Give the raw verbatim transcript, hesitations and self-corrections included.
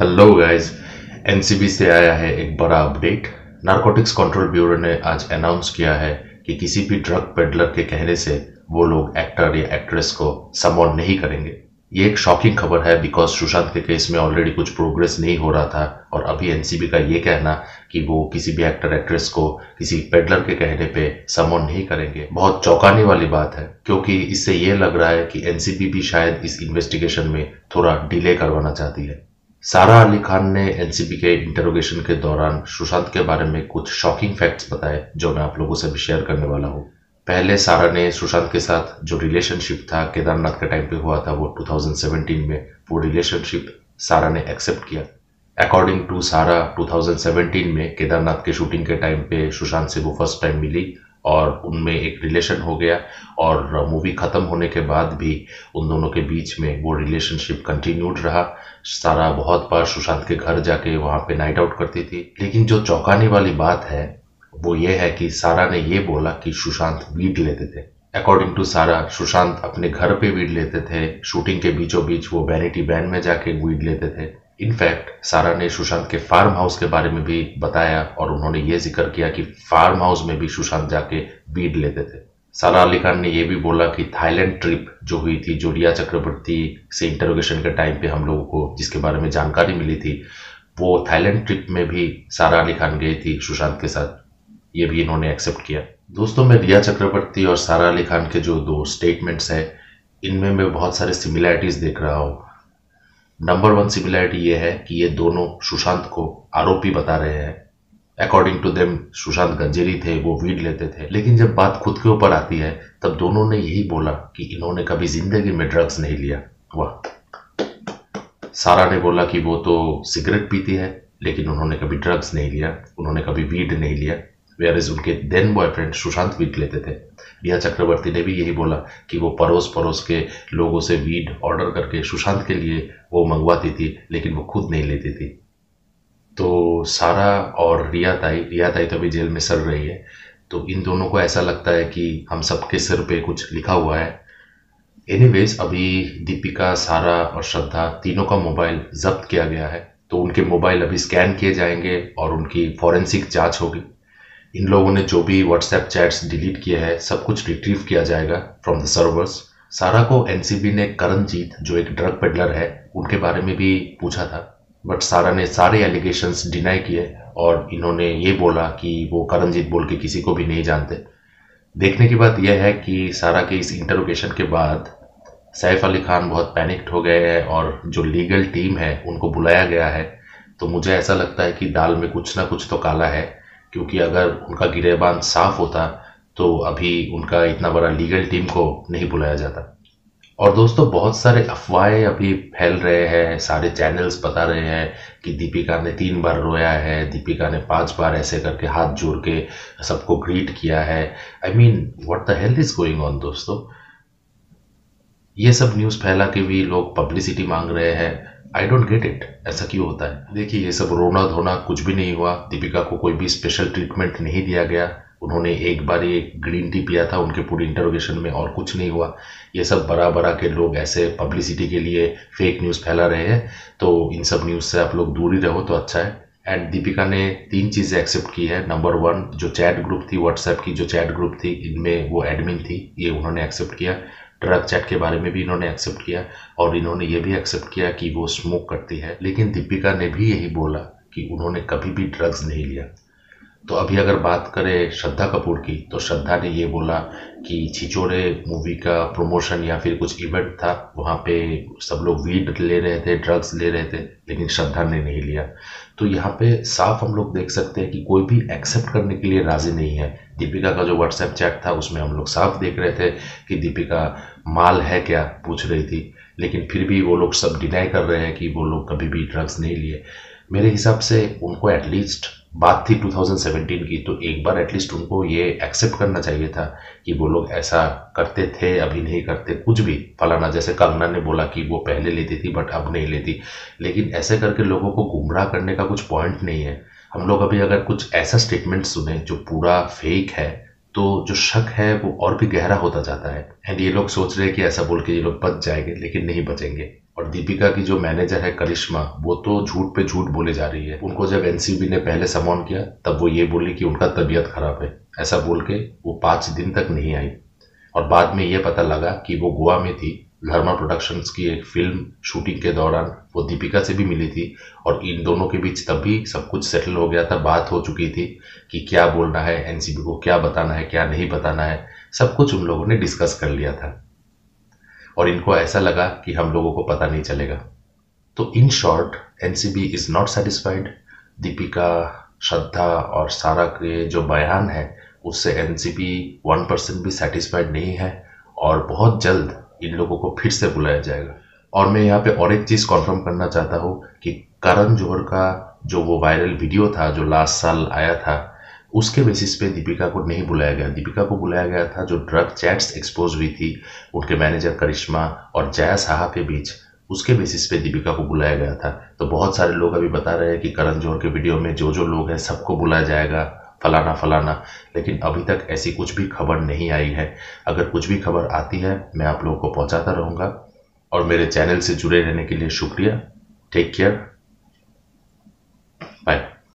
Hello guys, NCB से आया है एक बड़ा अपडेट। नारकोटिक्स कंट्रोल ब्यूरो ने आज अनाउंस किया है कि किसी भी ड्रग पेडलर के कहने से वो लोग एक्टर या एक्ट्रेस को समन नहीं करेंगे। ये एक शॉकिंग खबर है बिकॉज सुशांत के केस में ऑलरेडी कुछ प्रोग्रेस नहीं हो रहा था और अभी एनसीबी का ये कहना कि वो किसी भी एक्टर एक्ट्रेस को किसी पेडलर के कहने पे समन नहीं करेंगे बहुत चौंकाने वाली बात है, क्योंकि इससे ये लग रहा है कि एनसीबी भी शायद इस इन्वेस्टिगेशन में थोड़ा डिले करवाना चाहती है। सारा अली खान ने एनसीबी के इंटरोगेशन के दौरान सुशांत के बारे में कुछ शॉकिंग फैक्ट्स बताए जो मैं आप लोगों से भी शेयर करने वाला हूँ। पहले सारा ने सुशांत के साथ जो रिलेशनशिप था केदारनाथ के टाइम पे हुआ था, वो टू थाउजेंड सेवेंटीन में वो रिलेशनशिप सारा ने एक्सेप्ट किया। According to Sara, two thousand seventeen में केदारनाथ के शूटिंग के टाइम पे सुशांत से वो फर्स्ट टाइम मिली और उनमें एक रिलेशन हो गया और मूवी ख़त्म होने के बाद भी उन दोनों के बीच में वो रिलेशनशिप कंटिन्यूड रहा। सारा बहुत बार सुशांत के घर जाके वहाँ पे नाइट आउट करती थी। लेकिन जो चौंकाने वाली बात है वो ये है कि सारा ने ये बोला कि सुशांत वीड लेते थे। अकॉर्डिंग टू सारा, सुशांत अपने घर पे वीड लेते थे, शूटिंग के बीचों बीच वो वैनिटी वैन में जाके वीड लेते थे। इनफैक्ट सारा ने सुशांत के फार्म हाउस के बारे में भी बताया और उन्होंने ये जिक्र किया कि फार्म हाउस में भी सुशांत जाके वीड लेते थे। सारा अली खान ने ये भी बोला कि थाईलैंड ट्रिप जो हुई थी, जो रिया चक्रवर्ती से इंटरोगेशन के टाइम पे हम लोगों को जिसके बारे में जानकारी मिली थी, वो थाईलैंड ट्रिप में भी सारा अली खान गई थी सुशांत के साथ। ये भी इन्होंने एक्सेप्ट किया। दोस्तों, मैं रिया चक्रवर्ती और सारा अली खान के जो दो स्टेटमेंट्स हैं इनमें मैं बहुत सारे सिमिलैरिटीज़ देख रहा हूँ। नंबर वन सिमिलैरिटी ये है कि ये दोनों सुशांत को आरोपी बता रहे हैं। अकॉर्डिंग टू देम, सुशांत गंजेरी थे, वो वीड लेते थे। लेकिन जब बात खुद के ऊपर आती है तब दोनों ने यही बोला कि इन्होंने कभी जिंदगी में ड्रग्स नहीं लिया। वाह! सारा ने बोला कि वो तो सिगरेट पीती है लेकिन उन्होंने कभी ड्रग्स नहीं लिया, उन्होंने कभी वीड नहीं लिया। वेयर इज उनके देन बॉयफ्रेंड सुशांत वीड लेते थे। रिया चक्रवर्ती ने भी यही बोला कि वो पड़ोस पड़ोस के लोगों से वीड ऑर्डर करके सुशांत के लिए वो मंगवाती थी लेकिन वो खुद नहीं लेती थी। तो सारा और रिया ताई रिया ताई तो अभी जेल में सड़ रही है, तो इन दोनों को ऐसा लगता है कि हम सबके सिर पे कुछ लिखा हुआ है। एनीवेज, अभी दीपिका, सारा और श्रद्धा तीनों का मोबाइल जब्त किया गया है, तो उनके मोबाइल अभी स्कैन किए जाएंगे और उनकी फॉरेंसिक जांच होगी। इन लोगों ने जो भी व्हाट्सएप चैट्स डिलीट किए हैं सब कुछ रिट्रीव किया जाएगा फ्रॉम द सर्वर्स। सारा को एनसीबी ने करणजीत, जो एक ड्रग पेडलर है, उनके बारे में भी पूछा था, बट सारा ने सारे एलिगेशंस डिनाई किए और इन्होंने ये बोला कि वो करणजीत बोल के किसी को भी नहीं जानते। देखने की बात यह है कि सारा के इस इंटरोगेशन के बाद सैफ अली खान बहुत पैनिक्ड हो गए हैं और जो लीगल टीम है उनको बुलाया गया है। तो मुझे ऐसा लगता है कि दाल में कुछ ना कुछ तो काला है, क्योंकि अगर उनका गिरेबान साफ होता तो अभी उनका इतना बड़ा लीगल टीम को नहीं बुलाया जाता। और दोस्तों, बहुत सारे अफवाहें अभी फैल रहे हैं। सारे चैनल्स बता रहे हैं कि दीपिका ने तीन बार रोया है, दीपिका ने पांच बार ऐसे करके हाथ जोड़ के सबको ग्रीट किया है। I mean, what the hell is going on दोस्तों। ये सब न्यूज़ फैला के भी लोग पब्लिसिटी मांग रहे हैं। आई डोंट गेट इट, ऐसा क्यों होता है? देखिए, ये सब रोना धोना कुछ भी नहीं हुआ। दीपिका को कोई भी स्पेशल ट्रीटमेंट नहीं दिया गया। उन्होंने एक बार ये ग्रीन टी पिया था उनके पूरे इंटरोगेशन में और कुछ नहीं हुआ। ये सब बरा बरा के लोग ऐसे पब्लिसिटी के लिए फेक न्यूज़ फैला रहे हैं, तो इन सब न्यूज़ से आप लोग दूर ही रहो तो अच्छा है। एंड दीपिका ने तीन चीज़ें एक्सेप्ट की है। नंबर वन, जो चैट ग्रुप थी, व्हाट्सएप की जो चैट ग्रुप थी, इनमें वो एडमिन थी, ये उन्होंने एक्सेप्ट किया। ड्रग चैट के बारे में भी इन्होंने एक्सेप्ट किया और इन्होंने ये भी एक्सेप्ट किया कि वो स्मोक करती है। लेकिन दीपिका ने भी यही बोला कि उन्होंने कभी भी ड्रग्स नहीं लिया। तो अभी अगर बात करें श्रद्धा कपूर की, तो श्रद्धा ने ये बोला कि छिछोरे मूवी का प्रमोशन या फिर कुछ इवेंट था, वहाँ पे सब लोग वीड ले रहे थे, ड्रग्स ले रहे थे, लेकिन श्रद्धा ने नहीं लिया। तो यहाँ पे साफ हम लोग देख सकते हैं कि कोई भी एक्सेप्ट करने के लिए राज़ी नहीं है। दीपिका का जो व्हाट्सएप चैट था उसमें हम लोग साफ देख रहे थे कि दीपिका माल है क्या पूछ रही थी, लेकिन फिर भी वो लोग सब डिनाई कर रहे हैं कि वो लोग कभी भी ड्रग्स नहीं लिए। मेरे हिसाब से उनको एटलीस्ट, बात थी टू थाउजेंड सेवेंटीन की, तो एक बार एटलीस्ट उनको ये एक्सेप्ट करना चाहिए था कि वो लोग ऐसा करते थे, अभी नहीं करते कुछ भी फलाना। जैसे कंगना ने बोला कि वो पहले लेती थी बट अब नहीं लेती, लेकिन ऐसे करके लोगों को गुमराह करने का कुछ पॉइंट नहीं है। हम लोग अभी अगर कुछ ऐसा स्टेटमेंट सुने जो पूरा फेक है तो जो शक है वो और भी गहरा होता जाता है। एंड ये लोग सोच रहे हैं कि ऐसा बोल के ये लोग बच जाएंगे, लेकिन नहीं बचेंगे। और दीपिका की जो मैनेजर है करिश्मा, वो तो झूठ पे झूठ बोले जा रही है। उनको जब एनसीबी ने पहले समन किया तब वो ये बोली कि उनका तबीयत खराब है, ऐसा बोल के वो पाँच दिन तक नहीं आई। और बाद में ये पता लगा कि वो गोवा में थी। धर्मा प्रोडक्शंस की एक फिल्म शूटिंग के दौरान वो दीपिका से भी मिली थी और इन दोनों के बीच तब भी सब कुछ सेटल हो गया था। बात हो चुकी थी कि क्या बोलना है, एनसीबी को क्या बताना है, क्या नहीं बताना है, सब कुछ उन लोगों ने डिस्कस कर लिया था। और इनको ऐसा लगा कि हम लोगों को पता नहीं चलेगा। तो in short, NCB is not satisfied. Deepika, Shraddha और सारा के जो बयान है उससे एनसीबी वन परसेंट भी सेटिस्फाइड नहीं है और बहुत जल्द इन लोगों को फिर से बुलाया जाएगा। और मैं यहाँ पे और एक चीज़ कन्फर्म करना चाहता हूँ कि करण जौहर का जो वो वायरल वीडियो था जो लास्ट साल आया था, उसके बेसिस पे दीपिका को नहीं बुलाया गया। दीपिका को बुलाया गया था जो ड्रग चैट्स एक्सपोज हुई थी उनके मैनेजर करिश्मा और जया साहा के बीच, उसके बेसिस पे दीपिका को बुलाया गया था। तो बहुत सारे लोग अभी बता रहे हैं कि करण जौहर के वीडियो में जो जो लोग हैं सबको बुलाया जाएगा, फलाना फलाना, लेकिन अभी तक ऐसी कुछ भी खबर नहीं आई है। अगर कुछ भी खबर आती है मैं आप लोगों को पहुँचाता रहूँगा। और मेरे चैनल से जुड़े रहने के लिए शुक्रिया। Take care.